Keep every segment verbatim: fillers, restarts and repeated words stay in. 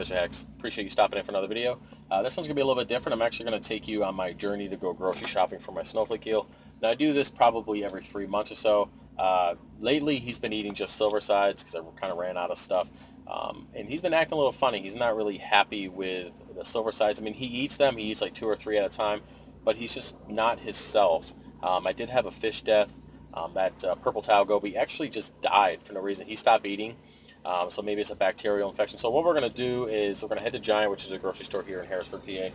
Fishing Hacks. Appreciate you stopping in for another video. Uh, this one's going to be a little bit different. I'm actually going to take you on my journey to go grocery shopping for my snowflake eel. Now, I do this probably every three months or so. Uh, lately, he's been eating just silver sides because I kind of ran out of stuff. Um, and he's been acting a little funny. He's not really happy with the silver sides. I mean, he eats them. He eats like two or three at a time, but he's just not his self. Um, I did have a fish death. Um, that uh, purple towel goby actually just died for no reason. He stopped eating. Um, so maybe it's a bacterial infection. So what we're going to do is we're going to head to Giant, which is a grocery store here in Harrisburg, P A,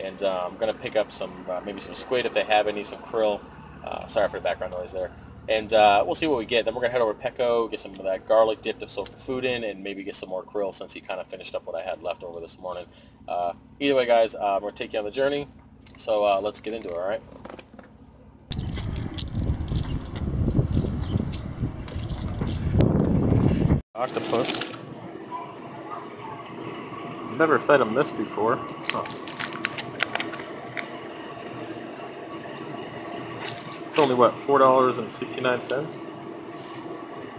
and uh, I'm going to pick up some, uh, maybe some squid if they have any, some krill. Uh, sorry for the background noise there. And uh, we'll see what we get. Then we're going to head over to Petco, get some of that garlic dip to soak the food in, and maybe get some more krill since he kind of finished up what I had left over this morning. Uh, either way, guys, uh, we're going to take you on the journey. So uh, let's get into it, all right? Octopus. Never fed him this before. Huh. It's only what, four dollars and sixty-nine cents.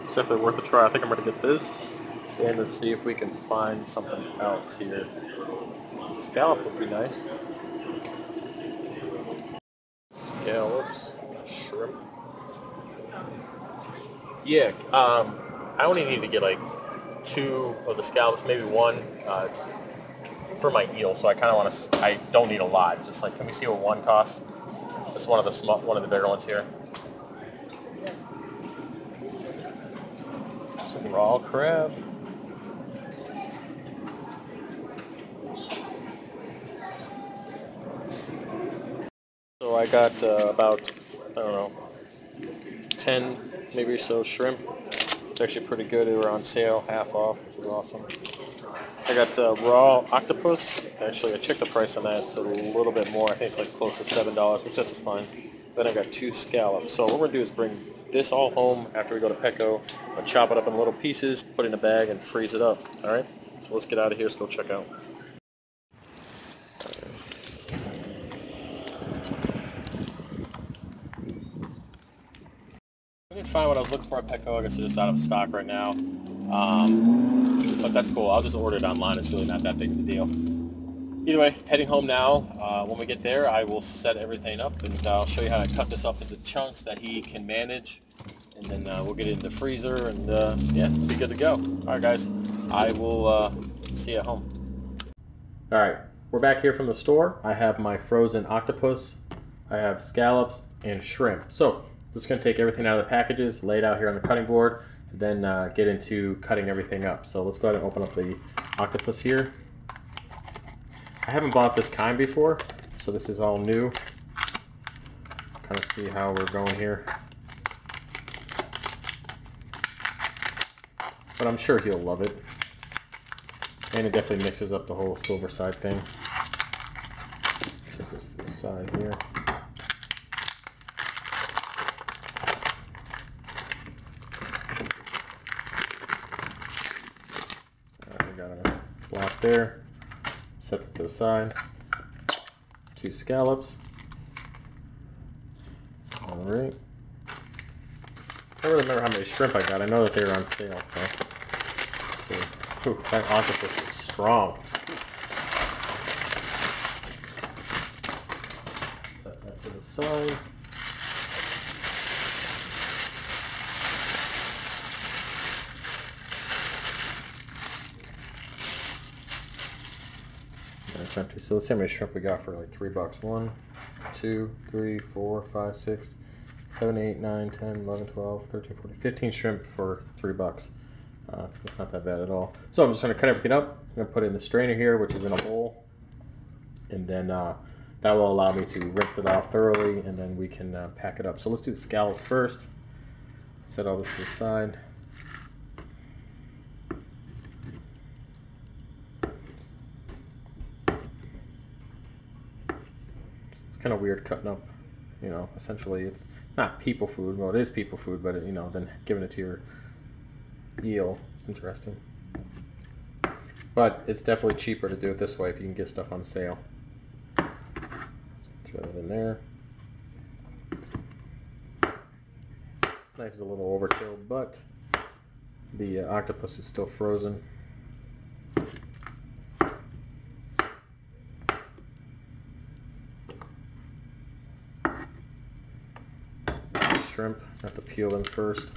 It's definitely worth a try. I think I'm gonna get this, and let's see if we can find something else here. Scallop would be nice. Scallops, shrimp. Yeah. Um. I only need to get like two of the scallops, maybe one uh, for my eel. So I kind of want to. I don't need a lot. Just like, can we see what one costs? This is one of the small, one of the bigger ones here. Some raw crab. So I got uh, about I don't know, ten maybe or so shrimp. It's actually pretty good. They were on sale, half off, which is awesome. I got uh, raw octopus. Actually, I checked the price on that. It's a little bit more. I think it's like close to seven dollars, which that's fine. Then I got two scallops. So what we're going to do is bring this all home after we go to Petco. I'm going to chop it up in little pieces, put it in a bag, and freeze it up. All right? So let's get out of here. Let's go check out. Find what I was looking for at Petco. I guess they're just out of stock right now, um, but that's cool. I'll just order it online. It's really not that big of a deal. Either way, heading home now. Uh, when we get there, I will set everything up, and I'll show you how to cut this up into chunks that he can manage, and then uh, we'll get it in the freezer, and uh, yeah, be good to go. All right, guys, I will uh, see you at home. All right, we're back here from the store. I have my frozen octopus. I have scallops and shrimp. So just going to take everything out of the packages, lay it out here on the cutting board, and then uh, get into cutting everything up. So let's go ahead and open up the octopus here. I haven't bought this kind before, so this is all new. Kind of see how we're going here. But I'm sure he'll love it. And it definitely mixes up the whole silver side thing. Set this to the side here. There, set it to the side, two scallops, all right, I don't really remember how many shrimp I got. I know that they were on sale, so let's see. Ooh, that octopus is strong. Set that to the side. Empty. So let's see how many shrimp we got for like three bucks. One, two, three, four, five, six, seven, eight, nine, ten, eleven, twelve, thirteen, fourteen, fifteen shrimp for three bucks. Uh, that's not that bad at all. So I'm just going to cut everything up. I'm going to put it in the strainer here, which is in a bowl, and then uh, that will allow me to rinse it out thoroughly, and then we can uh, pack it up. So let's do the scallops first. Set all this to the side. Kind of weird cutting up, you know, essentially it's not people food. Well, it is people food, but it, you know, then giving it to your eel, it's interesting. But it's definitely cheaper to do it this way if you can get stuff on sale. Throw that in there. This knife is a little overkill, but the uh, octopus is still frozen. shrimp. I have to peel them first.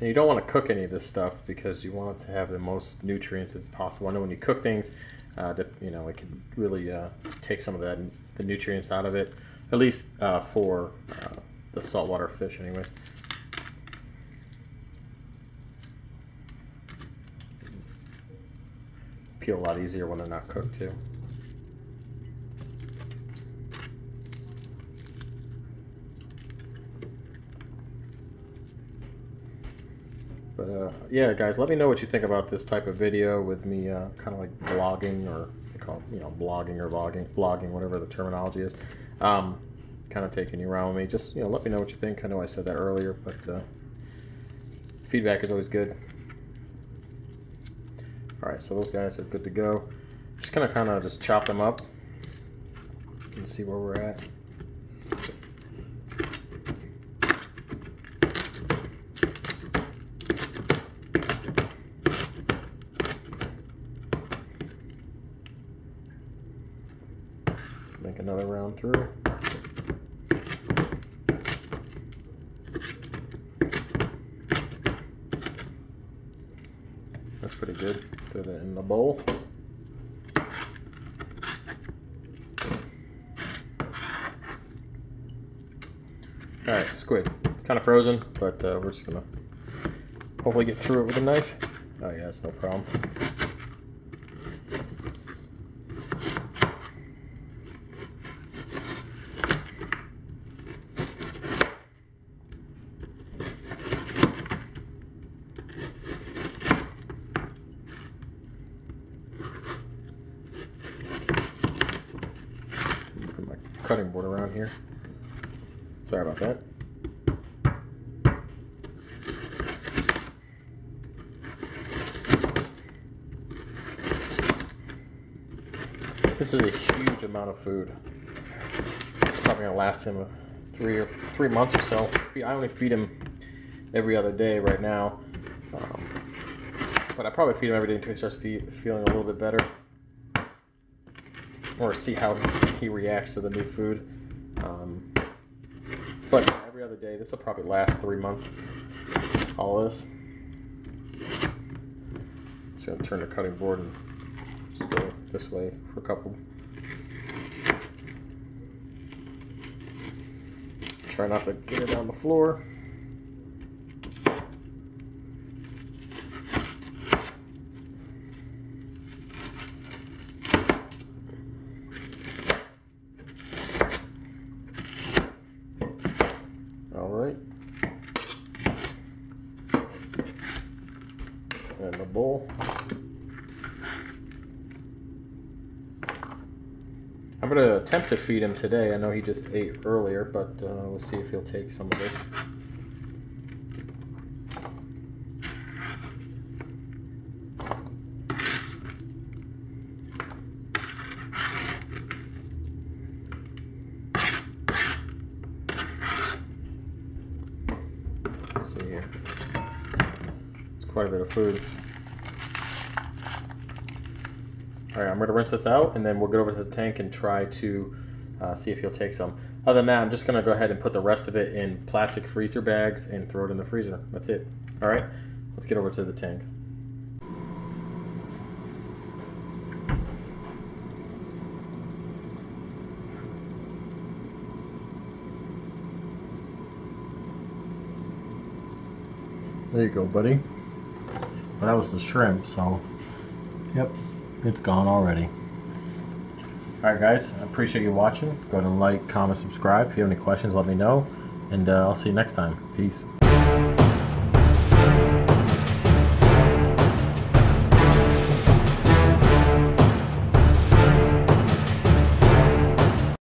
And you don't want to cook any of this stuff because you want it to have the most nutrients as possible. I know when you cook things, uh, that, you know, it can really uh, take some of that, the nutrients out of it, at least uh, for uh, the saltwater fish anyway. Peel a lot easier when they're not cooked too. But uh, yeah, guys, let me know what you think about this type of video with me uh, kind of like blogging, or they call it, you know, blogging or vlogging, blogging, whatever the terminology is. Um, kind of taking you around with me. Just, you know, let me know what you think. I know I said that earlier, but uh, feedback is always good. All right, so those guys are good to go. Just gonna kind of just chop them up and see where we're at. Make another round through. That's pretty good. Throw that in the bowl. Alright, squid. It's kind of frozen, but uh, we're just gonna hopefully get through it with a knife. Oh yeah, it's no problem. Cutting board around here. Sorry about that. This is a huge amount of food. It's probably gonna last him three or three months or so. I only feed him every other day right now, um, but I probably feed him every day until he starts fe feeling a little bit better. Or see how he reacts to the new food. Um, but every other day, this will probably last three months. All this. So I'm gonna turn the cutting board and just go this way for a couple. Try not to get it on the floor. In the bowl. I'm going to attempt to feed him today. I know he just ate earlier, but uh, we'll see if he'll take some of this. Let's see here. Quite a bit of food. All right, I'm gonna rinse this out and then we'll get over to the tank and try to uh, see if he'll take some. Other than that, I'm just gonna go ahead and put the rest of it in plastic freezer bags and throw it in the freezer. That's it. All right, let's get over to the tank. There you go, buddy. Well, that was the shrimp, so yep, it's gone already. Alright guys, I appreciate you watching. Go ahead and like, comment, subscribe. If you have any questions, let me know. And uh, I'll see you next time. Peace.